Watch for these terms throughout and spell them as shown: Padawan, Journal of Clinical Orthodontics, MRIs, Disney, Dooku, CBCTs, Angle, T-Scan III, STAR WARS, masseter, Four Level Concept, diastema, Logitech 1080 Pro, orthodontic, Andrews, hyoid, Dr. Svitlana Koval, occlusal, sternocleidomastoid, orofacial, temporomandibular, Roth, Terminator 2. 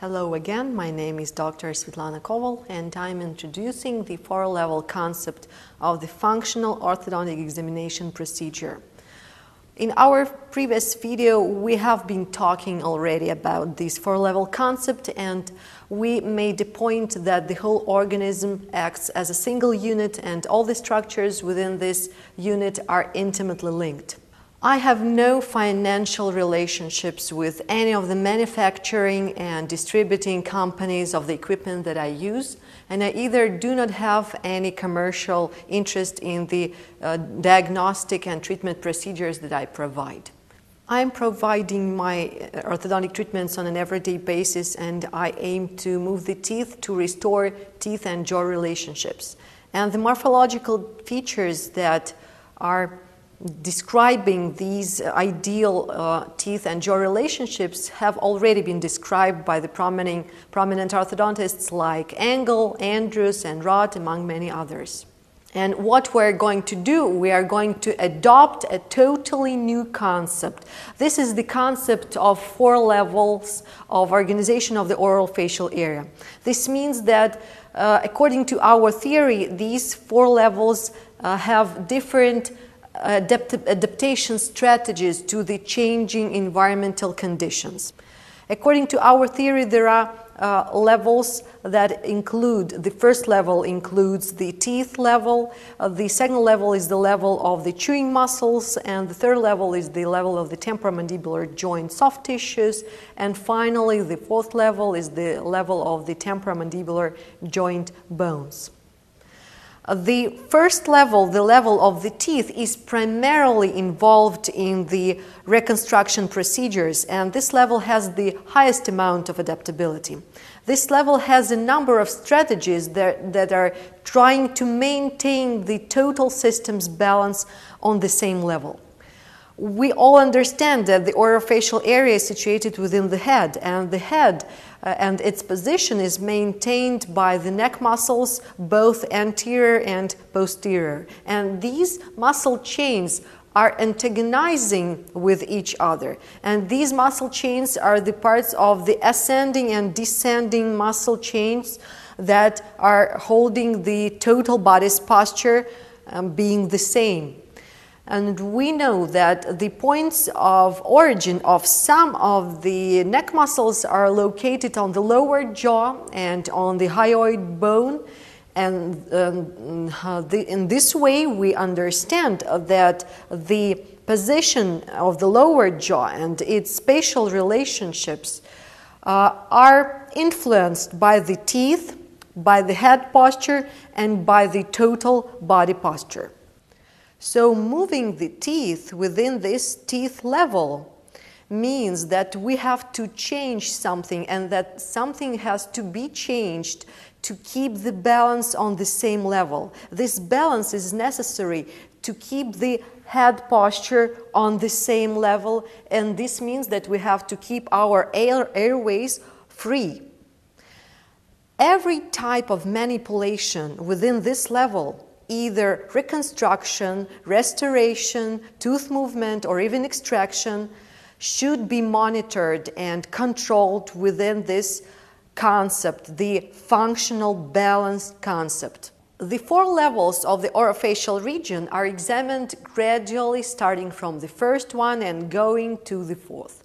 Hello again, my name is Dr. Svitlana Koval and I'm introducing the four-level concept of the functional orthodontic examination procedure. In our previous video we have been talking already about this four-level concept and we made the point that the whole organism acts as a single unit and all the structures within this unit are intimately linked. I have no financial relationships with any of the manufacturing and distributing companies of the equipment that I use, and I either do not have any commercial interest in the diagnostic and treatment procedures that I provide. I'm providing my orthodontic treatments on an everyday basis, and I aim to move the teeth to restore teeth and jaw relationships. And the morphological features that are describing these ideal teeth and jaw relationships have already been described by the prominent orthodontists like Angle, Andrews and Roth, among many others. And what we're going to do, we are going to adopt a totally new concept. This is the concept of four levels of organization of the oral facial area. This means that according to our theory, these four levels have different adaptation strategies to the changing environmental conditions. According to our theory, there are levels that include, the first level includes the teeth level, the second level is the level of the chewing muscles, and the third level is the level of the temporomandibular joint soft tissues, and finally the fourth level is the level of the temporomandibular joint bones. The first level, the level of the teeth, is primarily involved in the reconstruction procedures, and this level has the highest amount of adaptability. This level has a number of strategies that are trying to maintain the total system's balance on the same level. We all understand that the orofacial area is situated within the head, and the head and its position is maintained by the neck muscles, both anterior and posterior. And these muscle chains are antagonizing with each other. And these muscle chains are the parts of the ascending and descending muscle chains that are holding the total body's posture being the same. And we know that the points of origin of some of the neck muscles are located on the lower jaw and on the hyoid bone. And in this way, we understand that the position of the lower jaw and its spatial relationships are influenced by the teeth, by the head posture, and by the total body posture. So moving the teeth within this teeth level means that we have to change something and that something has to be changed to keep the balance on the same level. This balance is necessary to keep the head posture on the same level, and this means that we have to keep our airways free. Every type of manipulation within this level, either reconstruction, restoration, tooth movement, or even extraction, should be monitored and controlled within this concept, the functional balance concept. The four levels of the orofacial region are examined gradually, starting from the first one and going to the fourth.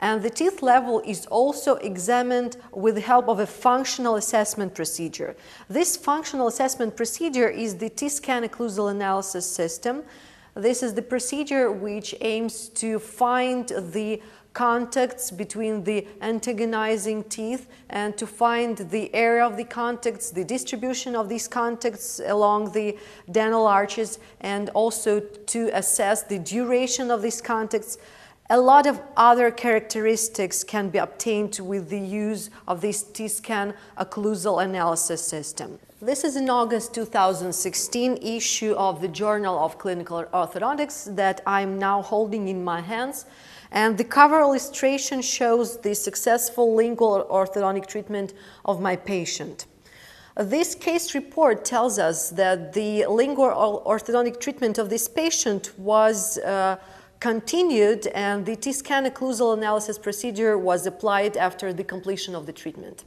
And the teeth level is also examined with the help of a functional assessment procedure. This functional assessment procedure is the T-scan occlusal analysis system. This is the procedure which aims to find the contacts between the antagonizing teeth and to find the area of the contacts, the distribution of these contacts along the dental arches, and also to assess the duration of these contacts. A lot of other characteristics can be obtained with the use of this T-scan occlusal analysis system. This is an August 2016 issue of the Journal of Clinical Orthodontics that I'm now holding in my hands. And the cover illustration shows the successful lingual orthodontic treatment of my patient. This case report tells us that the lingual orthodontic treatment of this patient was continued, and the T-scan occlusal analysis procedure was applied after the completion of the treatment.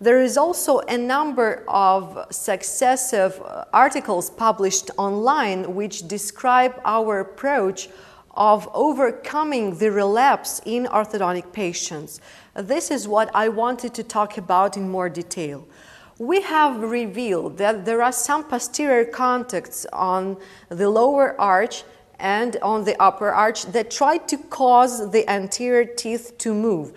There is also a number of successive articles published online which describe our approach of overcoming the relapse in orthodontic patients. This is what I wanted to talk about in more detail. We have revealed that there are some posterior contacts on the lower arch and on the upper arch that try to cause the anterior teeth to move,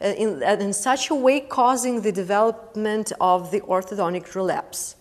in such a way causing the development of the orthodontic relapse.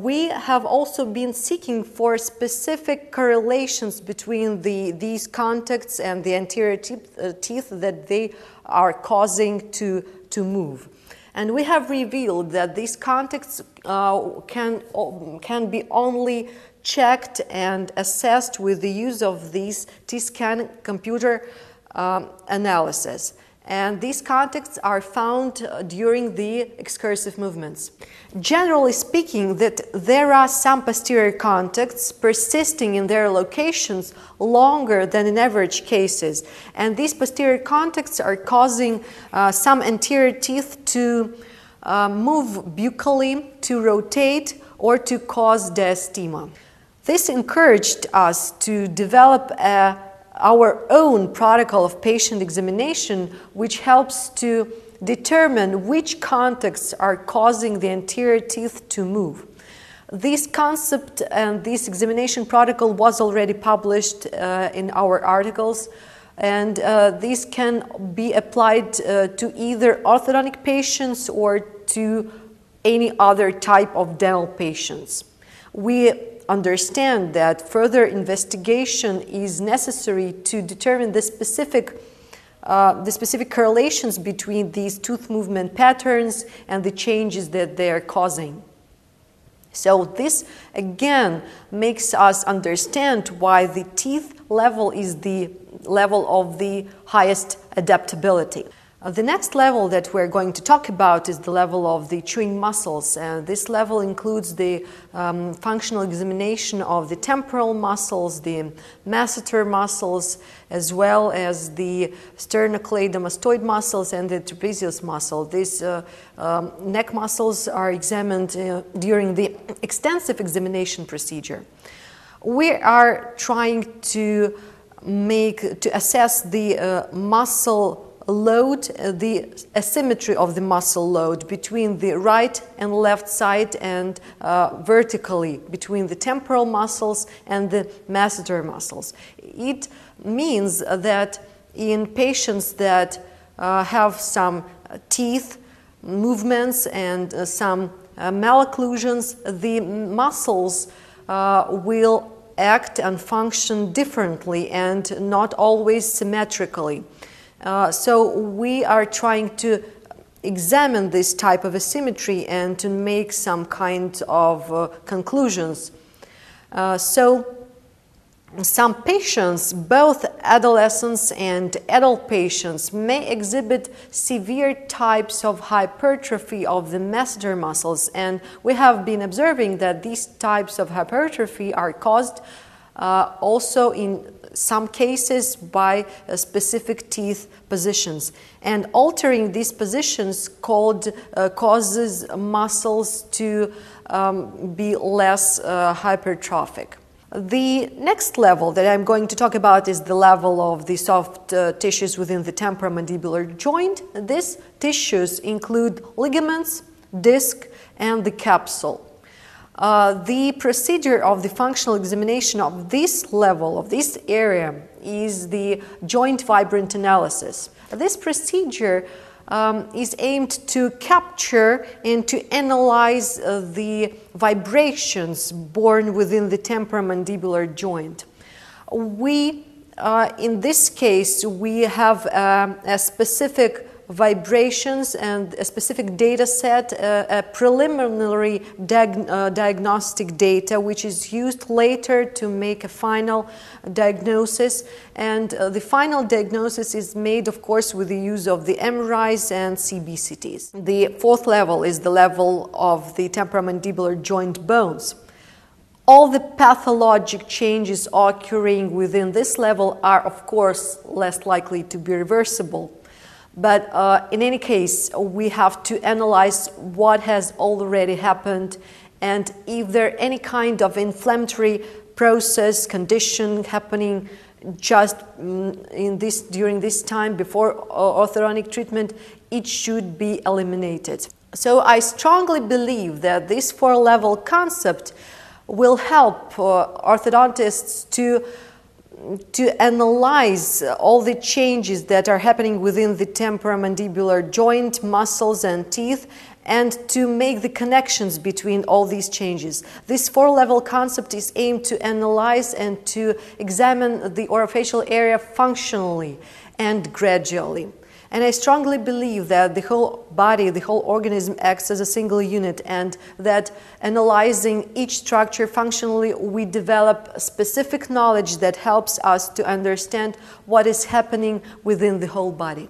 We have also been seeking for specific correlations between these contacts and the anterior teeth that they are causing to move. And we have revealed that these contacts can be only checked and assessed with the use of these T-scan computer analysis. And these contacts are found during the excursive movements. Generally speaking, that there are some posterior contacts persisting in their locations longer than in average cases. And these posterior contacts are causing some anterior teeth to move buccally, to rotate, or to cause diastema. This encouraged us to develop our own protocol of patient examination, which helps to determine which contacts are causing the anterior teeth to move. This concept and this examination protocol was already published in our articles, and these can be applied to either orthodontic patients or to any other type of dental patients. We understand that further investigation is necessary to determine the specific correlations between these tooth movement patterns and the changes that they are causing. So this again makes us understand why the teeth level is the level of the highest adaptability. The next level that we're going to talk about is the level of the chewing muscles, and this level includes the functional examination of the temporal muscles, the masseter muscles, as well as the sternocleidomastoid muscles and the trapezius muscle. These neck muscles are examined during the extensive examination procedure. We are trying to assess the muscle load, the asymmetry of the muscle load between the right and left side, and vertically between the temporal muscles and the masseter muscles. It means that in patients that have some teeth movements and some malocclusions, the muscles will act and function differently and not always symmetrically. So we are trying to examine this type of asymmetry and to make some kind of conclusions. So some patients, both adolescents and adult patients, may exhibit severe types of hypertrophy of the masseter muscles, and we have been observing that these types of hypertrophy are caused also in some cases by specific teeth positions, and altering these positions causes muscles to be less hypertrophic. The next level that I'm going to talk about is the level of the soft tissues within the temporomandibular joint. These tissues include ligaments, disc, and the capsule. The procedure of the functional examination of this level, of this area, is the joint vibrant analysis. This procedure is aimed to capture and to analyze the vibrations born within the temporomandibular joint. We, in this case, we have a specific vibrations and a specific data set, a preliminary diagnostic data, which is used later to make a final diagnosis. And the final diagnosis is made, of course, with the use of the MRIs and CBCTs. The fourth level is the level of the temporomandibular joint bones. All the pathologic changes occurring within this level are, of course, less likely to be reversible. But in any case, we have to analyze what has already happened and if there are any kind of inflammatory process, condition happening just during this time before orthodontic treatment, it should be eliminated. So I strongly believe that this four-level concept will help orthodontists to analyze all the changes that are happening within the temporomandibular joint, muscles and teeth, and to make the connections between all these changes. This four-level concept is aimed to analyze and to examine the orofacial area functionally and gradually. And I strongly believe that the whole body, the whole organism acts as a single unit, and that analyzing each structure functionally, we develop specific knowledge that helps us to understand what is happening within the whole body.